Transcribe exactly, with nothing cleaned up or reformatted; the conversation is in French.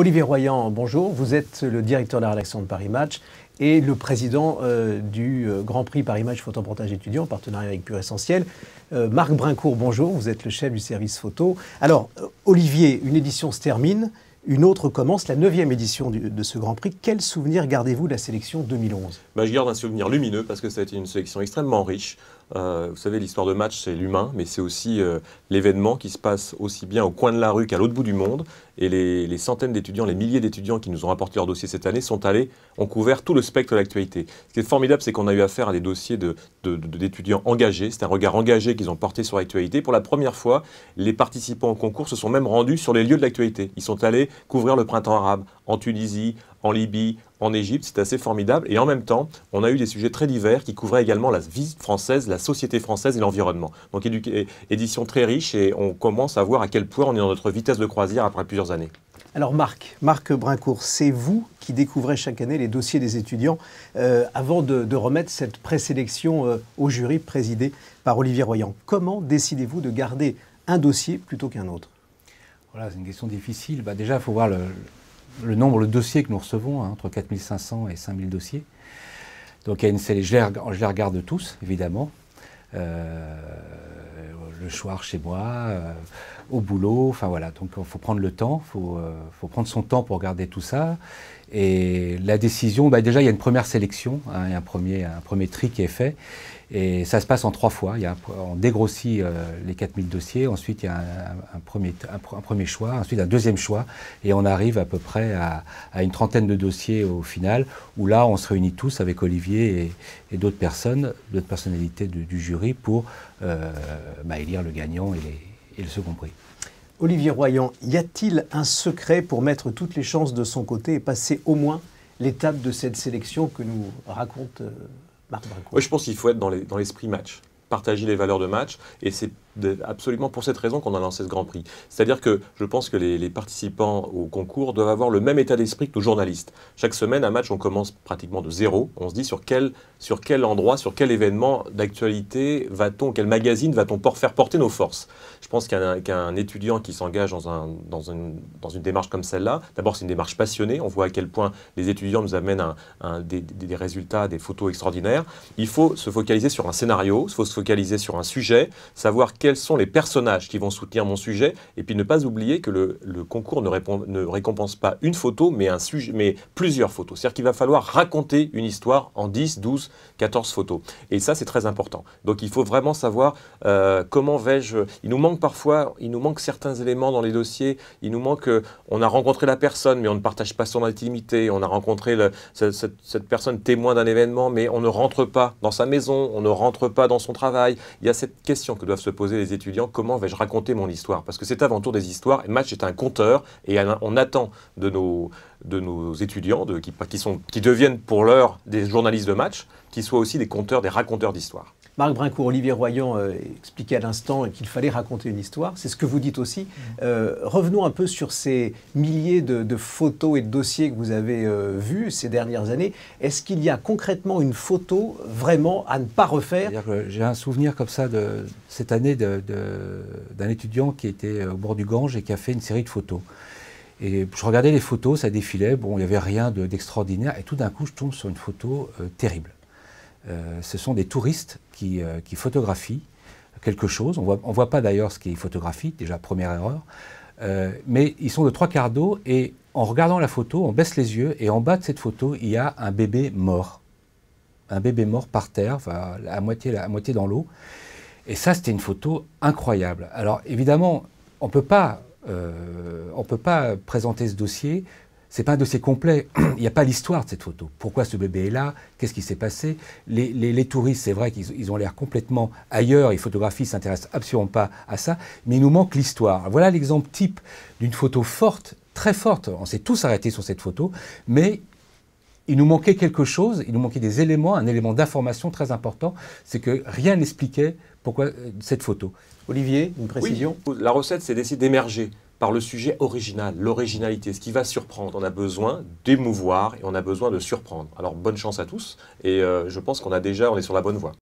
Olivier Royant, bonjour. Vous êtes le directeur de la rédaction de Paris Match et le président euh, du euh, Grand Prix Paris Match photoreportage étudiant en partenariat avec Pure Essentiel. Euh, Marc Brincourt, bonjour. Vous êtes le chef du service photo. Alors, euh, Olivier, une édition se termine, une autre commence, la neuvième édition du, de ce Grand Prix. Quel souvenir gardez-vous de la sélection deux mille onze? Bah, je garde un souvenir lumineux parce que ça a été une sélection extrêmement riche. Euh, vous savez, l'histoire de match, c'est l'humain, mais c'est aussi euh, l'événement qui se passe aussi bien au coin de la rue qu'à l'autre bout du monde. Et les, les centaines d'étudiants, les milliers d'étudiants qui nous ont rapporté leur dossier cette année sont allés, ont couvert tout le spectre de l'actualité. Ce qui est formidable, c'est qu'on a eu affaire à des dossiers de, de, de, d'étudiants engagés. C'est un regard engagé qu'ils ont porté sur l'actualité. Pour la première fois, les participants au concours se sont même rendus sur les lieux de l'actualité. Ils sont allés couvrir le printemps arabe en Tunisie, en Libye, en Égypte, c'est assez formidable. Et en même temps, on a eu des sujets très divers qui couvraient également la vie française, la société française et l'environnement. Donc édition très riche et on commence à voir à quel point on est dans notre vitesse de croisière après plusieurs années. Alors Marc, Marc Brincourt, c'est vous qui découvrez chaque année les dossiers des étudiants euh, avant de, de remettre cette présélection euh, au jury présidé par Olivier Royant. Comment décidez-vous de garder un dossier plutôt qu'un autre? Voilà, c'est une question difficile. Bah, déjà, il faut voir le... le nombre de dossiers que nous recevons, hein, entre quatre mille cinq cents et cinq mille dossiers. Donc il y a une sélection, je, je les regarde tous, évidemment. Euh, le soir chez moi, euh, au boulot, enfin voilà. Donc il faut prendre le temps, il faut, euh, faut prendre son temps pour regarder tout ça. Et la décision, bah, déjà il y a une première sélection, hein, il y a un premier, un premier tri qui est fait. Et ça se passe en trois fois. Il y a un, on dégrossit euh, les quatre mille dossiers, ensuite il y a un, un, premier, un, un premier choix, ensuite un deuxième choix, et on arrive à peu près à, à une trentaine de dossiers au final, où là on se réunit tous avec Olivier et, et d'autres personnes, d'autres personnalités du, du jury pour euh, bah, élire le gagnant et, les, et le second prix. Olivier Royant, y a-t-il un secret pour mettre toutes les chances de son côté et passer au moins l'étape de cette sélection que nous raconte euh Oui, je pense qu'il faut être dans l'esprit match, partager les valeurs de match, et c'est absolument pour cette raison qu'on a lancé ce Grand Prix. C'est-à-dire que je pense que les, les participants au concours doivent avoir le même état d'esprit que nos journalistes. Chaque semaine, un match, on commence pratiquement de zéro. On se dit sur quel, sur quel endroit, sur quel événement d'actualité va-t-on, quel magazine va-t-on por- faire porter nos forces? Je pense qu'un qu'un étudiant qui s'engage dans, un, dans, une, dans une démarche comme celle-là, d'abord c'est une démarche passionnée, on voit à quel point les étudiants nous amènent un, un, des, des résultats, des photos extraordinaires. Il faut se focaliser sur un scénario, il faut se focaliser sur un sujet, savoir quel quels sont les personnages qui vont soutenir mon sujet, et puis ne pas oublier que le, le concours ne, répond, ne récompense pas une photo, mais, un sujet, mais plusieurs photos. C'est-à-dire qu'il va falloir raconter une histoire en dix, douze, quatorze photos. Et ça, c'est très important. Donc il faut vraiment savoir euh, comment vais-je... Il nous manque parfois, il nous manque certains éléments dans les dossiers, il nous manque... Euh, on a rencontré la personne, mais on ne partage pas son intimité, on a rencontré le, cette, cette, cette personne témoin d'un événement, mais on ne rentre pas dans sa maison, on ne rentre pas dans son travail. Il y a cette question que doivent se poser les étudiants, comment vais-je raconter mon histoire? Parce que c'est avant tout des histoires, et Match est un conteur, et on attend de nos, de nos étudiants, de, qui, qui, sont, qui deviennent pour l'heure des journalistes de Match, qu'ils soient aussi des conteurs, des raconteurs d'histoires. Marc Brincourt, Olivier Royant euh, expliquait à l'instant qu'il fallait raconter une histoire, c'est ce que vous dites aussi. Euh, revenons un peu sur ces milliers de, de photos et de dossiers que vous avez euh, vus ces dernières années. Est-ce qu'il y a concrètement une photo vraiment à ne pas refaire? J'ai un souvenir comme ça de cette année d'un étudiant qui était au bord du Gange et qui a fait une série de photos. Et je regardais les photos, ça défilait, bon, il n'y avait rien d'extraordinaire, de, et tout d'un coup je tombe sur une photo euh, terrible. Euh, ce sont des touristes qui, euh, qui photographient quelque chose. On voit, on voit pas d'ailleurs ce qu'ils photographient, déjà première erreur. Euh, mais ils sont de trois quarts d'eau et en regardant la photo, on baisse les yeux et en bas de cette photo, il y a un bébé mort. Un bébé mort par terre, enfin, à moitié, à moitié dans l'eau. Et ça, c'était une photo incroyable. Alors évidemment, on ne peut pas, euh, on peut pas présenter ce dossier. Ce n'est pas un dossier complet, il n'y a pas l'histoire de cette photo. Pourquoi ce bébé est là? Qu'est-ce qui s'est passé? les, les, les touristes, c'est vrai qu'ils ont l'air complètement ailleurs, ils photographient, ils ne s'intéressent absolument pas à ça, mais il nous manque l'histoire. Voilà l'exemple type d'une photo forte, très forte. On s'est tous arrêtés sur cette photo, mais il nous manquait quelque chose, il nous manquait des éléments, un élément d'information très important, c'est que rien n'expliquait pourquoi cette photo. Olivier, une précision? Oui, la recette, c'est d'essayer d'émerger par le sujet original, l'originalité, ce qui va surprendre. On a besoin d'émouvoir et on a besoin de surprendre. Alors bonne chance à tous et euh, je pense qu'on a déjà, on est sur la bonne voie.